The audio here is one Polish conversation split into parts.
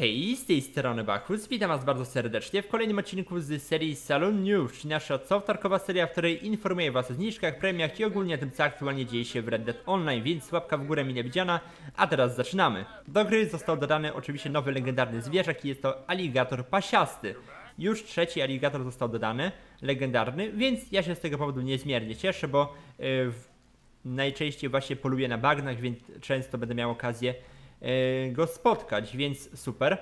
Hej, z tej strony Bachus, witam was bardzo serdecznie w kolejnym odcinku z serii Saloon News, czyli nasza cotarkowa seria, w której informuję was o zniżkach, premiach i ogólnie tym, co aktualnie dzieje się w Red Dead Online, więc łapka w górę mile widziana, a teraz zaczynamy. Do gry został dodany oczywiście nowy legendarny zwierzak i jest to aligator pasiasty. Już trzeci aligator został dodany, legendarny, więc ja się z tego powodu niezmiernie cieszę, bo najczęściej właśnie poluję na bagnach, więc często będę miał okazję go spotkać, więc super.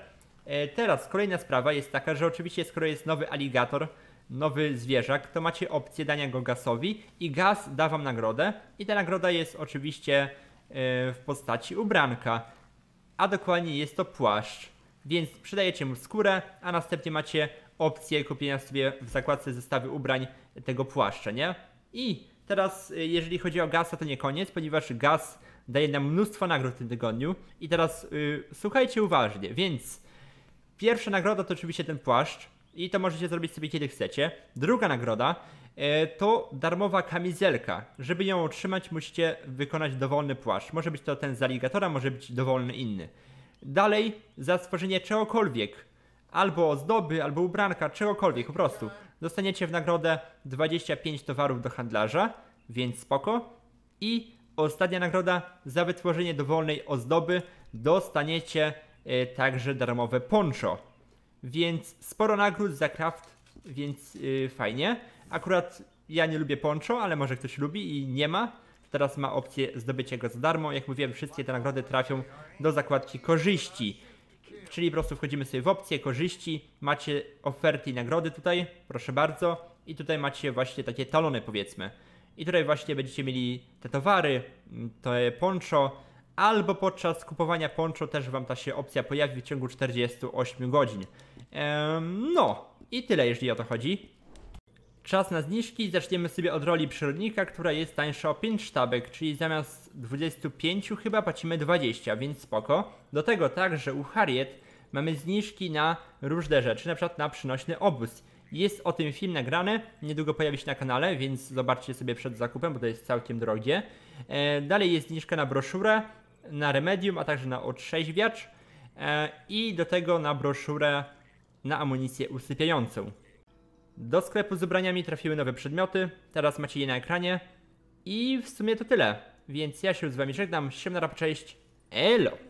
Teraz kolejna sprawa jest taka, że oczywiście skoro jest nowy aligator, nowy zwierzak, to macie opcję dania go Gusowi i Gus da wam nagrodę i ta nagroda jest oczywiście w postaci ubranka, a dokładnie jest to płaszcz, więc przydajecie mu skórę, a następnie macie opcję kupienia sobie w zakładce zestawy ubrań tego płaszcza, nie? I teraz jeżeli chodzi o Gusa, to nie koniec, ponieważ Gus daje nam mnóstwo nagród w tym tygodniu. I teraz słuchajcie uważnie, więc pierwsza nagroda to oczywiście ten płaszcz i to możecie zrobić sobie kiedy chcecie. Druga nagroda to darmowa kamizelka. Żeby ją otrzymać, musicie wykonać dowolny płaszcz. Może być to ten z aligatora, może być dowolny inny. Dalej za stworzenie czegokolwiek, albo ozdoby, albo ubranka, czegokolwiek po prostu, dostaniecie w nagrodę 25 towarów do handlarza, więc spoko. I ostatnia nagroda, za wytworzenie dowolnej ozdoby dostaniecie także darmowe poncho. Więc sporo nagród za craft, więc fajnie. Akurat ja nie lubię poncho, ale może ktoś lubi i nie ma. Teraz ma opcję zdobycia go za darmo. Jak mówiłem, wszystkie te nagrody trafią do zakładki korzyści. Czyli po prostu wchodzimy sobie w opcję korzyści, macie oferty i nagrody tutaj, proszę bardzo. I tutaj macie właśnie takie talony, powiedzmy. I tutaj właśnie będziecie mieli te towary, te poncho, albo podczas kupowania poncho też wam ta się opcja pojawi w ciągu 48 godzin. No i tyle, jeżeli o to chodzi. Czas na zniżki. Zaczniemy sobie od roli przyrodnika, która jest tańsza o 5 sztabek, czyli zamiast 25 chyba płacimy 20, więc spoko. Do tego także u Harriet mamy zniżki na różne rzeczy, na przykład na przynośny obóz. Jest o tym film nagrany, niedługo pojawi się na kanale, więc zobaczcie sobie przed zakupem, bo to jest całkiem drogie. Dalej jest zniżka na broszurę, na remedium, a także na otrzeźwiacz i do tego na broszurę na amunicję usypiającą. Do sklepu z ubraniami trafiły nowe przedmioty, teraz macie je na ekranie i w sumie to tyle. Więc ja się z wami żegnam, siemnara, cześć, elo!